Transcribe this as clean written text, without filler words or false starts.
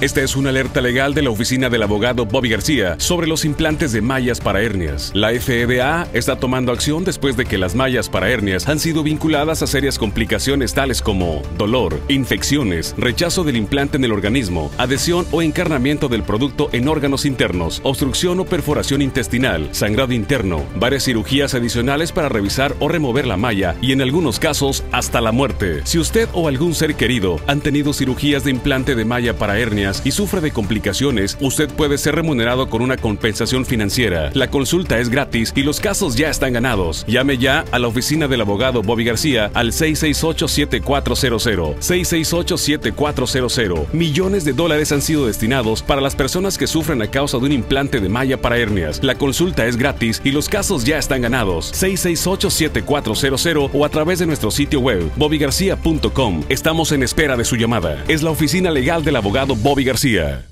Esta es una alerta legal de la oficina del abogado Bobby García sobre los implantes de mallas para hernias. La FDA está tomando acción después de que las mallas para hernias han sido vinculadas a serias complicaciones tales como dolor, infecciones, rechazo del implante en el organismo, adhesión o encarnamiento del producto en órganos internos, obstrucción o perforación intestinal, sangrado interno, varias cirugías adicionales para revisar o remover la malla y en algunos casos hasta la muerte. Si usted o algún ser querido han tenido cirugías de implante de malla para hernias y sufre de complicaciones, usted puede ser remunerado con una compensación financiera. La consulta es gratis y los casos ya están ganados. Llame ya a la oficina del abogado Bobby García al 668-7400. 668-7400. Millones de dólares han sido destinados para las personas que sufren a causa de un implante de malla para hernias. La consulta es gratis y los casos ya están ganados. 668-7400 o a través de nuestro sitio web bobbygarcia.com. Estamos en espera de su llamada. Es la oficina legal del abogado Bobby García.